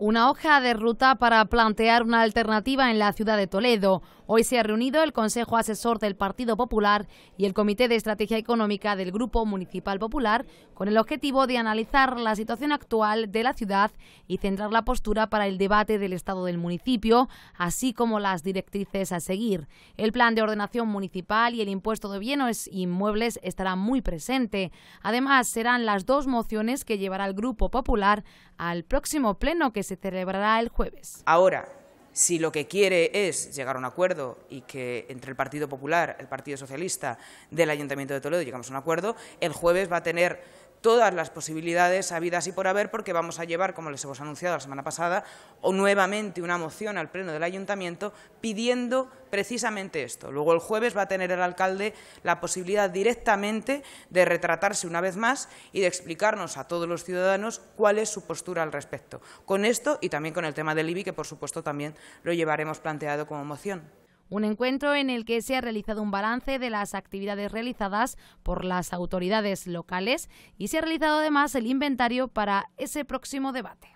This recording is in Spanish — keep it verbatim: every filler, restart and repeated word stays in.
Una hoja de ruta para plantear una alternativa en la ciudad de Toledo. Hoy se ha reunido el Consejo Asesor del Partido Popular y el Comité de Estrategia Económica del Grupo Municipal Popular con el objetivo de analizar la situación actual de la ciudad y centrar la postura para el debate del estado del municipio, así como las directrices a seguir. El plan de ordenación municipal y el impuesto de bienes inmuebles estará muy presente. Además, serán las dos mociones que llevará el Grupo Popular al próximo pleno que se celebrará el jueves. Ahora, si lo que quiere es llegar a un acuerdo y que entre el Partido Popular, el Partido Socialista del Ayuntamiento de Toledo llegamos a un acuerdo, el jueves va a tener todas las posibilidades habidas y por haber, porque vamos a llevar, como les hemos anunciado la semana pasada, o nuevamente una moción al Pleno del Ayuntamiento pidiendo precisamente esto. Luego el jueves va a tener el alcalde la posibilidad directamente de retratarse una vez más y de explicarnos a todos los ciudadanos cuál es su postura al respecto. Con esto y también con el tema del I B I, que por supuesto también lo llevaremos planteado como moción. Un encuentro en el que se ha realizado un balance de las actividades realizadas por las autoridades locales y se ha realizado además el inventario para ese próximo debate.